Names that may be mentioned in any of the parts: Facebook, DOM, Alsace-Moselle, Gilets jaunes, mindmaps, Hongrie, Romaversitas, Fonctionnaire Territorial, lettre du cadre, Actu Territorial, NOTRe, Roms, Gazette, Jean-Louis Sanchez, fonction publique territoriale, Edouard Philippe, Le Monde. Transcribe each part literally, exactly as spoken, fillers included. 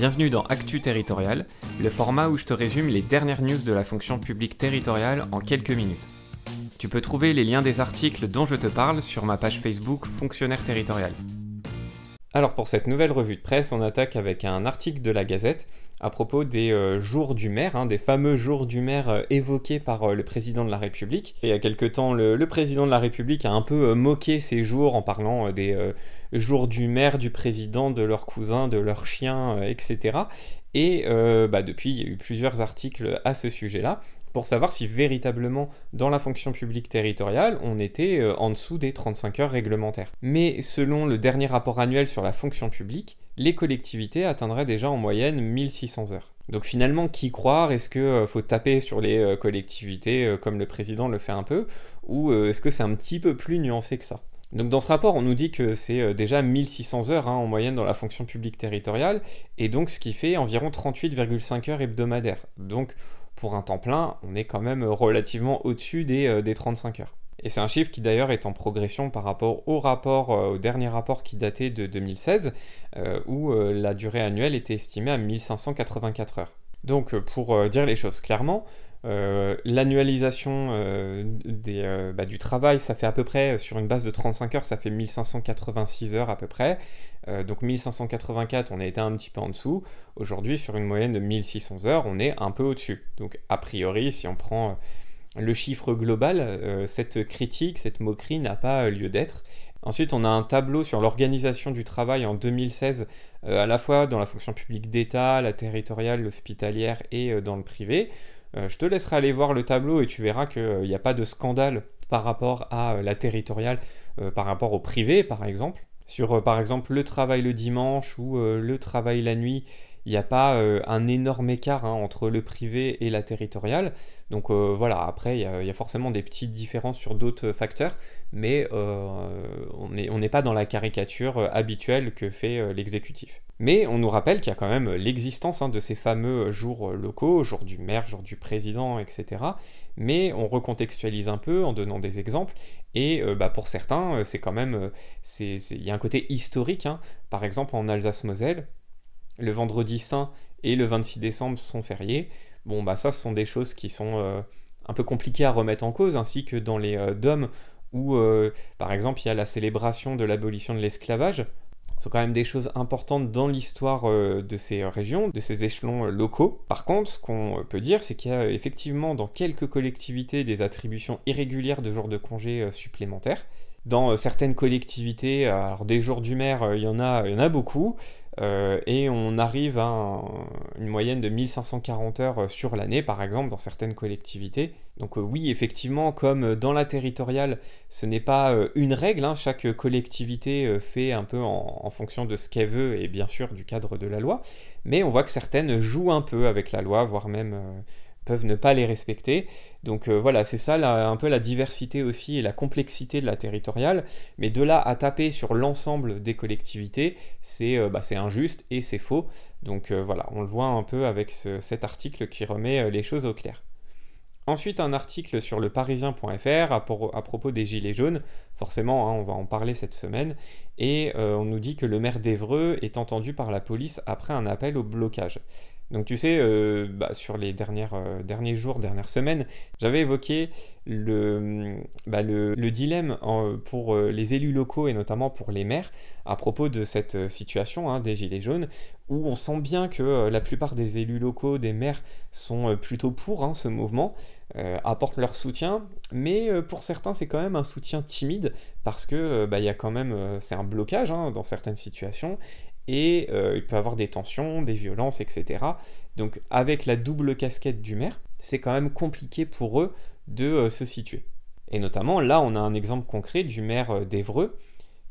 Bienvenue dans Actu Territorial, le format où je te résume les dernières news de la fonction publique territoriale en quelques minutes. Tu peux trouver les liens des articles dont je te parle sur ma page Facebook Fonctionnaire Territorial. Alors pour cette nouvelle revue de presse, on attaque avec un article de la Gazette à propos des euh, jours du maire, hein, des fameux jours du maire euh, évoqués par euh, le président de la République. Et il y a quelques temps, le, le président de la République a un peu euh, moqué ces jours en parlant euh, des euh, jours du maire, du président, de leurs cousins, de leurs chiens, euh, et cetera. Et euh, bah, depuis, il y a eu plusieurs articles à ce sujet-là pour savoir si véritablement, dans la fonction publique territoriale, on était euh, en dessous des trente-cinq heures réglementaires. Mais selon le dernier rapport annuel sur la fonction publique, les collectivités atteindraient déjà en moyenne mille six cents heures. Donc finalement, qui croire? Est-ce qu'il euh, faut taper sur les euh, collectivités euh, comme le président le fait un peu? Ou euh, est-ce que c'est un petit peu plus nuancé que ça? Donc dans ce rapport, on nous dit que c'est déjà mille six cents heures hein, en moyenne dans la fonction publique territoriale, et donc ce qui fait environ trente-huit virgule cinq heures hebdomadaires. Donc pour un temps plein, on est quand même relativement au-dessus des, euh, des trente-cinq heures. Et c'est un chiffre qui d'ailleurs est en progression par rapport au rapport, euh, au dernier rapport qui datait de deux mille seize, euh, où euh, la durée annuelle était estimée à mille cinq cent quatre-vingt-quatre heures. Donc pour euh, dire les choses clairement, Euh, l'annualisation euh, euh, bah, du travail, ça fait à peu près, sur une base de trente-cinq heures, ça fait mille cinq cent quatre-vingt-six heures à peu près. Euh, donc mille cinq cent quatre-vingt-quatre, on a été un petit peu en dessous. Aujourd'hui, sur une moyenne de mille six cents heures, on est un peu au-dessus. Donc a priori, si on prend le chiffre global, euh, cette critique, cette moquerie n'a pas lieu d'être. Ensuite, on a un tableau sur l'organisation du travail en deux mille seize, euh, à la fois dans la fonction publique d'État, la territoriale, l'hospitalière et euh, dans le privé. Euh, je te laisserai aller voir le tableau et tu verras qu'il n'y a pas de scandale par rapport à euh, la territoriale, euh, par rapport au privé par exemple. Sur euh, par exemple le travail le dimanche ou euh, le travail la nuit, il n'y a pas euh, un énorme écart hein, entre le privé et la territoriale. Donc euh, voilà, après il y, y a forcément des petites différences sur d'autres facteurs, mais euh, on n'est on n'est pas dans la caricature euh, habituelle que fait euh, l'exécutif. Mais on nous rappelle qu'il y a quand même l'existence hein, de ces fameux jours locaux, jour du maire, jour du président, et cetera. Mais on recontextualise un peu en donnant des exemples, et euh, bah, pour certains, c'est quand même, il y a un côté historique. Hein. Par exemple, en Alsace-Moselle, le vendredi saint et le vingt-six décembre sont fériés. Bon, bah ça, ce sont des choses qui sont euh, un peu compliquées à remettre en cause, ainsi que dans les euh, D O M, où, euh, par exemple, il y a la célébration de l'abolition de l'esclavage. Ce sont quand même des choses importantes dans l'histoire de ces régions, de ces échelons locaux. Par contre, ce qu'on peut dire, c'est qu'il y a effectivement dans quelques collectivités des attributions irrégulières de jours de congés supplémentaires. Dans certaines collectivités, alors des jours du maire, il y en a, il y en a beaucoup, euh, et on arrive à un, une moyenne de mille cinq cent quarante heures sur l'année, par exemple, dans certaines collectivités. Donc euh, oui, effectivement, comme dans la territoriale, ce n'est pas euh, une règle, hein, chaque collectivité euh, fait un peu en, en fonction de ce qu'elle veut et bien sûr du cadre de la loi, mais on voit que certaines jouent un peu avec la loi, voire même euh, peuvent ne pas les respecter. Donc euh, voilà, c'est ça la, un peu la diversité aussi et la complexité de la territoriale, mais de là à taper sur l'ensemble des collectivités, c'est euh, bah, c'est injuste et c'est faux. Donc euh, voilà, on le voit un peu avec ce, cet article qui remet euh, les choses au clair. Ensuite, un article sur le parisien point F R à, pour, à propos des Gilets jaunes. Forcément, hein, on va en parler cette semaine. Et euh, on nous dit que le maire d'Évreux est entendu par la police après un appel au blocage. Donc tu sais, euh, bah, sur les dernières, euh, derniers jours, dernières semaines, j'avais évoqué le, bah, le, le dilemme en, pour euh, les élus locaux et notamment pour les maires à propos de cette situation hein, des Gilets jaunes, où on sent bien que euh, la plupart des élus locaux, des maires, sont euh, plutôt pour hein, ce mouvement. Euh, apportent leur soutien, mais euh, pour certains c'est quand même un soutien timide parce que euh, bah, y a quand même euh, c'est un blocage hein, dans certaines situations et euh, il peut y avoir des tensions, des violences, et cetera. Donc avec la double casquette du maire, c'est quand même compliqué pour eux de euh, se situer. Et notamment là on a un exemple concret du maire euh, d'Évreux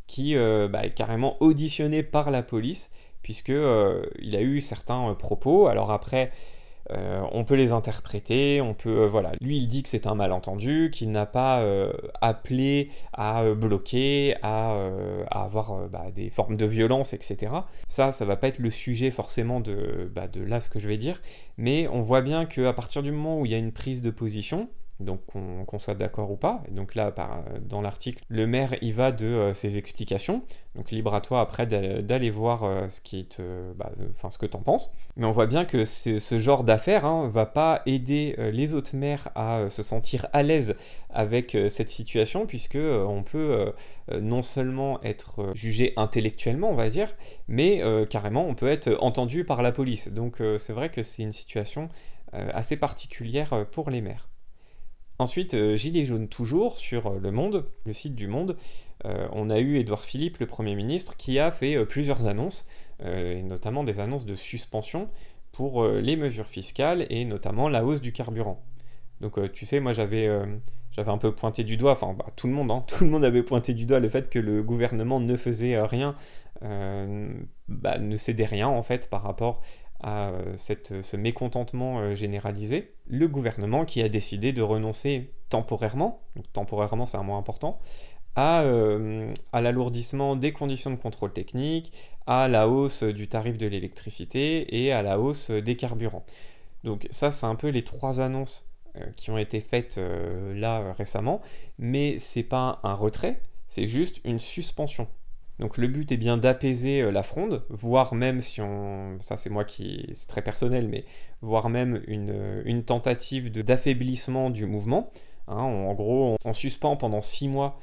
qui euh, bah, est carrément auditionné par la police puisque euh, il a eu certains euh, propos. Alors après Euh, on peut les interpréter, on peut... Euh, voilà. Lui, il dit que c'est un malentendu, qu'il n'a pas euh, appelé à euh, bloquer, à, euh, à avoir euh, bah, des formes de violence, et cetera. Ça, ça va pas être le sujet forcément de, bah, de là ce que je vais dire, mais on voit bien qu'à partir du moment où il y a une prise de position, donc qu'on qu'on soit d'accord ou pas. Et donc là, par, dans l'article, le maire y va de euh, ses explications, donc libre à toi après d'aller voir euh, ce qui te, bah, enfin ce que t'en penses. Mais on voit bien que ce genre d'affaire hein, va pas aider euh, les autres maires à euh, se sentir à l'aise avec euh, cette situation, puisque euh, on peut euh, non seulement être euh, jugé intellectuellement, on va dire, mais euh, carrément on peut être entendu par la police. Donc euh, c'est vrai que c'est une situation euh, assez particulière pour les maires. Ensuite, euh, Gilets jaunes toujours, sur euh, Le Monde, le site du Monde, euh, on a eu Edouard Philippe, le Premier ministre, qui a fait euh, plusieurs annonces, euh, et notamment des annonces de suspension pour euh, les mesures fiscales et notamment la hausse du carburant. Donc euh, tu sais, moi j'avais euh, j'avais un peu pointé du doigt, enfin bah, tout le monde, hein, tout le monde avait pointé du doigt le fait que le gouvernement ne faisait rien, euh, bah, ne cédait rien en fait par rapport à cette, ce mécontentement généralisé, le gouvernement qui a décidé de renoncer temporairement, donc temporairement c'est un mot important, à, euh, à l'alourdissement des conditions de contrôle technique, à la hausse du tarif de l'électricité et à la hausse des carburants. Donc ça c'est un peu les trois annonces euh, qui ont été faites euh, là euh, récemment, mais c'est pas un retrait, c'est juste une suspension. Donc le but est bien d'apaiser la fronde, voire même si on... ça c'est moi qui... c'est très personnel, mais voire même une, une tentative d'affaiblissement du mouvement. Hein, on, en gros, on, on suspend pendant six mois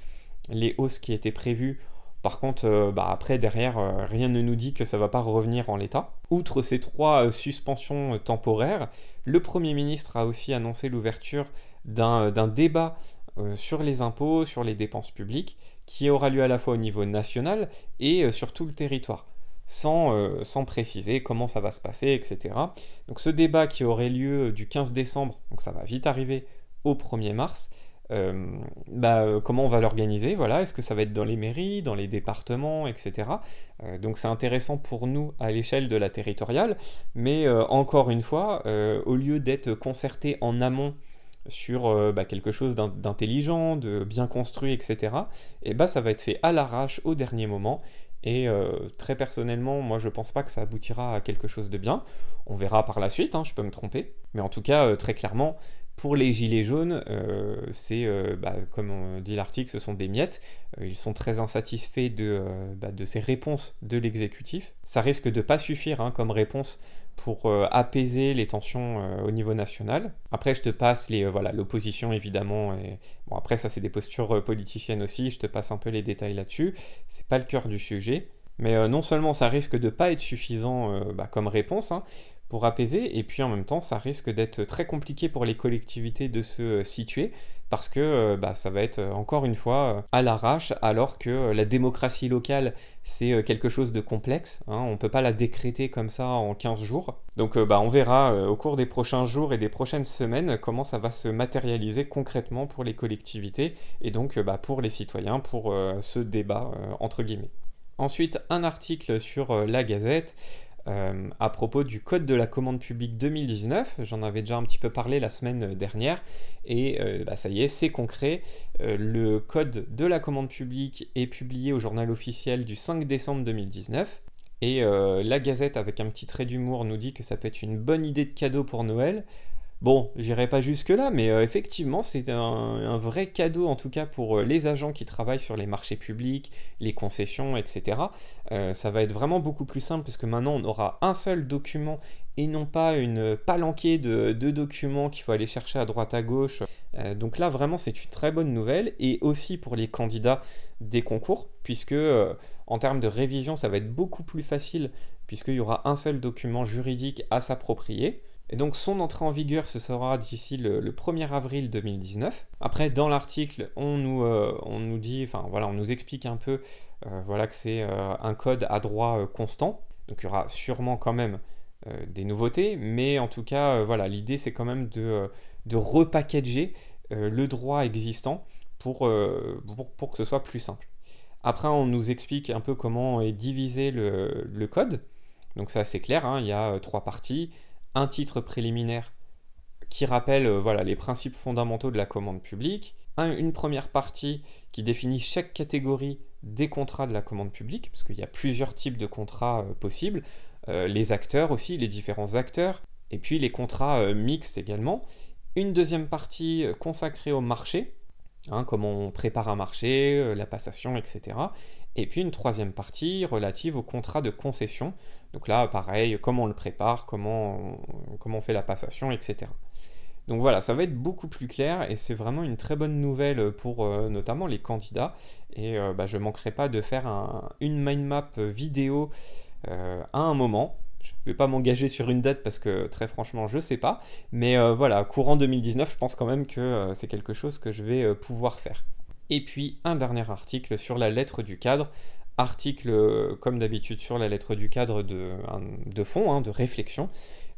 les hausses qui étaient prévues. Par contre, euh, bah après, derrière, euh, rien ne nous dit que ça ne va pas revenir en l'état. Outre ces trois euh, suspensions euh, temporaires, le Premier ministre a aussi annoncé l'ouverture d'un euh, débat euh, sur les impôts, sur les dépenses publiques, qui aura lieu à la fois au niveau national et sur tout le territoire, sans, euh, sans préciser comment ça va se passer, et cetera. Donc ce débat qui aurait lieu du quinze décembre, donc ça va vite arriver, au premier mars, euh, bah, euh, comment on va l'organiser, voilà, est-ce que ça va être dans les mairies, dans les départements, et cetera. Euh, donc c'est intéressant pour nous à l'échelle de la territoriale, mais euh, encore une fois, euh, au lieu d'être concerté en amont, sur euh, bah, quelque chose d'intelligent, de bien construit, et cetera. Et bah ça va être fait à l'arrache, au dernier moment. Et euh, très personnellement, moi je pense pas que ça aboutira à quelque chose de bien. On verra par la suite, hein, je peux me tromper. Mais en tout cas, euh, très clairement, pour les gilets jaunes, euh, c'est, euh, bah, comme on dit l'article, ce sont des miettes. Ils sont très insatisfaits de, euh, bah, de ces réponses de l'exécutif. Ça risque de pas suffire hein, comme réponse pour euh, apaiser les tensions euh, au niveau national. Après, je te passe les, euh, voilà, l'opposition, évidemment. Et... Bon, après, ça, c'est des postures euh, politiciennes aussi. Je te passe un peu les détails là-dessus. C'est pas le cœur du sujet. Mais euh, non seulement ça risque de pas être suffisant euh, bah, comme réponse hein, pour apaiser, et puis en même temps, ça risque d'être très compliqué pour les collectivités de se euh, situer, parce que euh, bah, ça va être, encore une fois, euh, à l'arrache, alors que euh, la démocratie locale, c'est euh, quelque chose de complexe, hein, on ne peut pas la décréter comme ça en quinze jours. Donc euh, bah, on verra euh, au cours des prochains jours et des prochaines semaines comment ça va se matérialiser concrètement pour les collectivités, et donc euh, bah, pour les citoyens, pour euh, ce débat, euh, entre guillemets. Ensuite, un article sur euh, la Gazette, Euh, à propos du Code de la commande publique deux mille dix-neuf, j'en avais déjà un petit peu parlé la semaine dernière, et euh, bah, ça y est, c'est concret, euh, le Code de la commande publique est publié au journal officiel du cinq décembre deux mille dix-neuf, et euh, la Gazette, avec un petit trait d'humour, nous dit que ça peut être une bonne idée de cadeau pour Noël. Bon, j'irai pas jusque-là, mais euh, effectivement, c'est un, un vrai cadeau, en tout cas pour euh, les agents qui travaillent sur les marchés publics, les concessions, et cetera. Euh, ça va être vraiment beaucoup plus simple, puisque maintenant, on aura un seul document et non pas une palanquée de, de documents qu'il faut aller chercher à droite à gauche. Euh, donc là, vraiment, c'est une très bonne nouvelle, et aussi pour les candidats des concours, puisque euh, en termes de révision, ça va être beaucoup plus facile, puisqu'il y aura un seul document juridique à s'approprier. Et donc son entrée en vigueur, ce sera d'ici le, le premier avril deux mille dix-neuf. Après, dans l'article, on nous, euh, on nous dit, enfin voilà, on nous explique un peu euh, voilà, que c'est euh, un code à droit euh, constant. Donc il y aura sûrement quand même euh, des nouveautés, mais en tout cas, euh, voilà, l'idée c'est quand même de, de repackager euh, le droit existant pour, euh, pour, pour que ce soit plus simple. Après, on nous explique un peu comment est divisé le, le code. Donc c'est assez clair, hein, il y a euh, trois parties. Un titre préliminaire qui rappelle euh, voilà, les principes fondamentaux de la commande publique, un, une première partie qui définit chaque catégorie des contrats de la commande publique, parce qu'il y a plusieurs types de contrats euh, possibles, euh, les acteurs aussi, les différents acteurs, et puis les contrats euh, mixtes également, une deuxième partie consacrée au marché, hein, comment on prépare un marché, la passation, et cetera. Et puis une troisième partie relative au contrat de concession. Donc là, pareil, comment on le prépare, comment on, comment on fait la passation, et cetera. Donc voilà, ça va être beaucoup plus clair et c'est vraiment une très bonne nouvelle pour euh, notamment les candidats. Et euh, bah, je ne manquerai pas de faire un, une mind map vidéo euh, à un moment. Je ne vais pas m'engager sur une date parce que très franchement, je ne sais pas. Mais euh, voilà, courant deux mille dix-neuf, je pense quand même que euh, c'est quelque chose que je vais euh, pouvoir faire. Et puis un dernier article sur la lettre du cadre. Article, comme d'habitude, sur la lettre du cadre de, de fond, hein, de réflexion,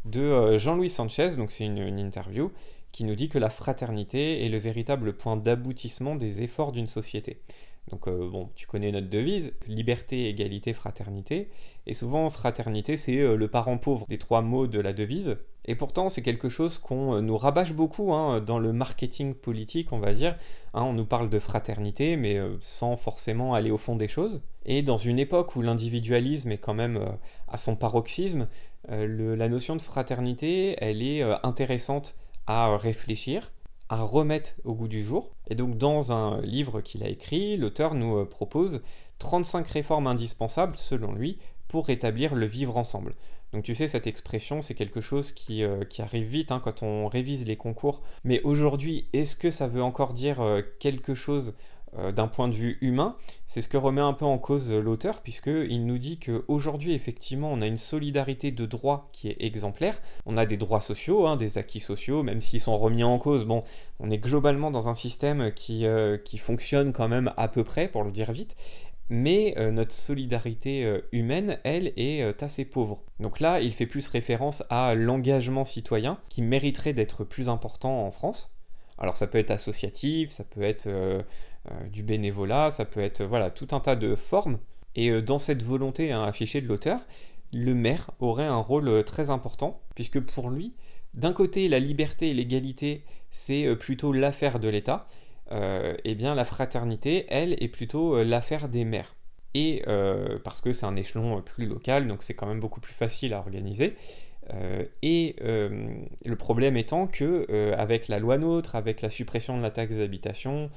de Jean-Louis Sanchez, donc c'est une, une interview, qui nous dit que la fraternité est le véritable point d'aboutissement des efforts d'une société. Donc euh, bon, tu connais notre devise, liberté, égalité, fraternité, et souvent fraternité c'est euh, le parent pauvre des trois mots de la devise, et pourtant c'est quelque chose qu'on euh, nous rabâche beaucoup hein, dans le marketing politique on va dire, hein, on nous parle de fraternité mais euh, sans forcément aller au fond des choses, et dans une époque où l'individualisme est quand même euh, à son paroxysme, euh, le, la notion de fraternité elle est euh, intéressante à euh, réfléchir, à remettre au goût du jour. Et donc dans un livre qu'il a écrit, l'auteur nous propose trente-cinq réformes indispensables, selon lui, pour rétablir le vivre ensemble. Donc tu sais, cette expression, c'est quelque chose qui, euh, qui arrive vite hein, quand on révise les concours. Mais aujourd'hui, est-ce que ça veut encore dire euh, quelque chose euh, d'un point de vue humain? C'est ce que remet un peu en cause l'auteur, puisqu'il nous dit qu'aujourd'hui, effectivement, on a une solidarité de droits qui est exemplaire. On a des droits sociaux, hein, des acquis sociaux, même s'ils sont remis en cause. Bon, on est globalement dans un système qui, euh, qui fonctionne quand même à peu près, pour le dire vite. Mais euh, notre solidarité euh, humaine, elle, est euh, assez pauvre. Donc là, il fait plus référence à l'engagement citoyen, qui mériterait d'être plus important en France. Alors ça peut être associatif, ça peut être euh, euh, du bénévolat, ça peut être euh, voilà, tout un tas de formes. Et euh, dans cette volonté hein, affichée de l'auteur, le maire aurait un rôle euh, très important, puisque pour lui, d'un côté, la liberté et l'égalité, c'est euh, plutôt l'affaire de l'État, Euh, eh bien la fraternité, elle, est plutôt euh, l'affaire des maires. Et euh, parce que c'est un échelon euh, plus local, donc c'est quand même beaucoup plus facile à organiser. Euh, et euh, le problème étant que euh, avec la loi NOTRe, avec la suppression de la taxe d'habitation,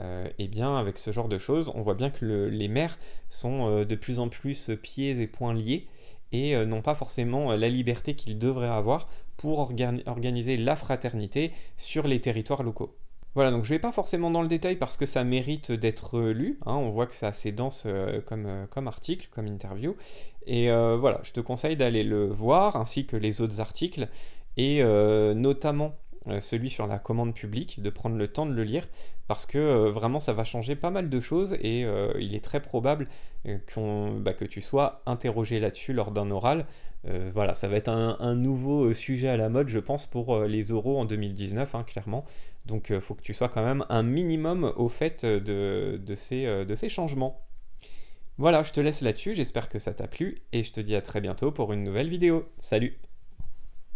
euh, eh bien avec ce genre de choses, on voit bien que le, les maires sont euh, de plus en plus pieds et poings liés et euh, n'ont pas forcément euh, la liberté qu'ils devraient avoir pour orga organiser la fraternité sur les territoires locaux. Voilà, donc je ne vais pas forcément dans le détail parce que ça mérite d'être lu, hein, on voit que c'est assez dense euh, comme, euh, comme article, comme interview, et euh, voilà, je te conseille d'aller le voir, ainsi que les autres articles, et euh, notamment euh, celui sur la commande publique, de prendre le temps de le lire, parce que euh, vraiment ça va changer pas mal de choses, et euh, il est très probable euh, qu'on, bah, que tu sois interrogé là-dessus lors d'un oral. Euh, voilà, ça va être un, un nouveau sujet à la mode, je pense, pour euh, les oraux en deux mille dix-neuf, hein, clairement. Donc, il euh, faut que tu sois quand même un minimum au fait de, de, ces, euh, de ces changements. Voilà, je te laisse là-dessus, j'espère que ça t'a plu, et je te dis à très bientôt pour une nouvelle vidéo. Salut!